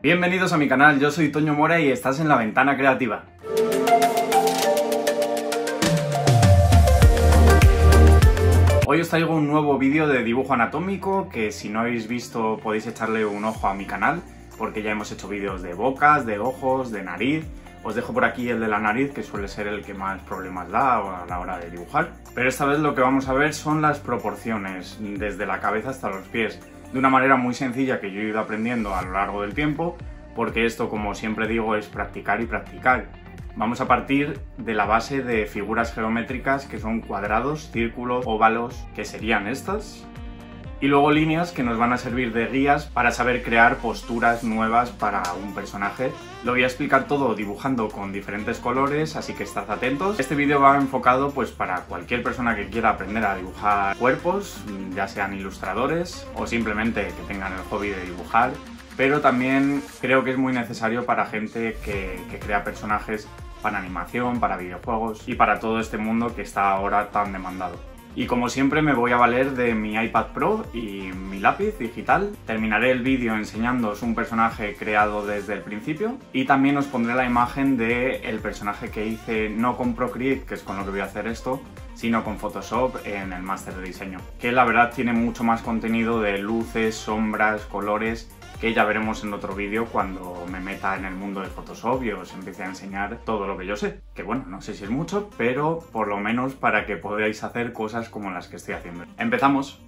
Bienvenidos a mi canal, yo soy Toño Mora y estás en La Ventana Creativa. Hoy os traigo un nuevo vídeo de dibujo anatómico que si no habéis visto podéis echarle un ojo a mi canal porque ya hemos hecho vídeos de bocas, de ojos, de nariz. Os dejo por aquí el de la nariz, que suele ser el que más problemas da a la hora de dibujar. Pero esta vez lo que vamos a ver son las proporciones, desde la cabeza hasta los pies, de una manera muy sencilla que yo he ido aprendiendo a lo largo del tiempo, porque esto, como siempre digo, es practicar y practicar. Vamos a partir de la base de figuras geométricas que son cuadrados, círculos, óvalos, que serían estas, y luego líneas que nos van a servir de guías para saber crear posturas nuevas para un personaje. Lo voy a explicar todo dibujando con diferentes colores, así que estad atentos. Este vídeo va enfocado pues para cualquier persona que quiera aprender a dibujar cuerpos, ya sean ilustradores o simplemente que tengan el hobby de dibujar, pero también creo que es muy necesario para gente que crea personajes para animación, para videojuegos y para todo este mundo que está ahora tan demandado. Y como siempre me voy a valer de mi iPad Pro y mi lápiz digital. Terminaré el vídeo enseñándoos un personaje creado desde el principio y también os pondré la imagen del personaje que hice, no con Procreate, que es con lo que voy a hacer esto, sino con Photoshop en el máster de diseño, que la verdad tiene mucho más contenido de luces, sombras, colores, que ya veremos en otro vídeo cuando me meta en el mundo de Photoshop y os empiece a enseñar todo lo que yo sé. Que bueno, no sé si es mucho, pero por lo menos para que podáis hacer cosas como las que estoy haciendo. ¡Empezamos!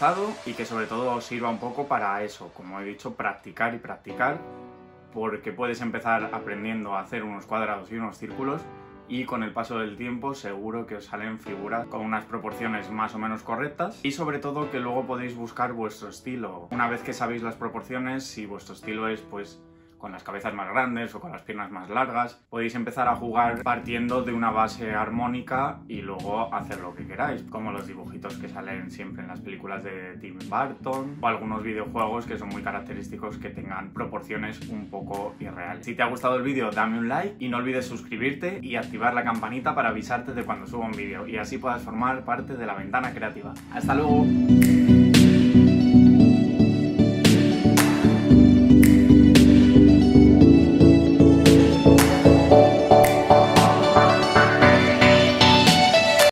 gustado y que sobre todo os sirva un poco para eso, como he dicho, practicar y practicar, porque puedes empezar aprendiendo a hacer unos cuadrados y unos círculos y con el paso del tiempo seguro que os salen figuras con unas proporciones más o menos correctas y sobre todo que luego podéis buscar vuestro estilo. Una vez que sabéis las proporciones, si vuestro estilo es pues con las cabezas más grandes o con las piernas más largas, podéis empezar a jugar partiendo de una base armónica y luego hacer lo que queráis, como los dibujitos que salen siempre en las películas de Tim Burton o algunos videojuegos que son muy característicos que tengan proporciones un poco irreales. Si te ha gustado el vídeo, dame un like y no olvides suscribirte y activar la campanita para avisarte de cuando suba un vídeo y así puedas formar parte de la Ventana Creativa. ¡Hasta luego!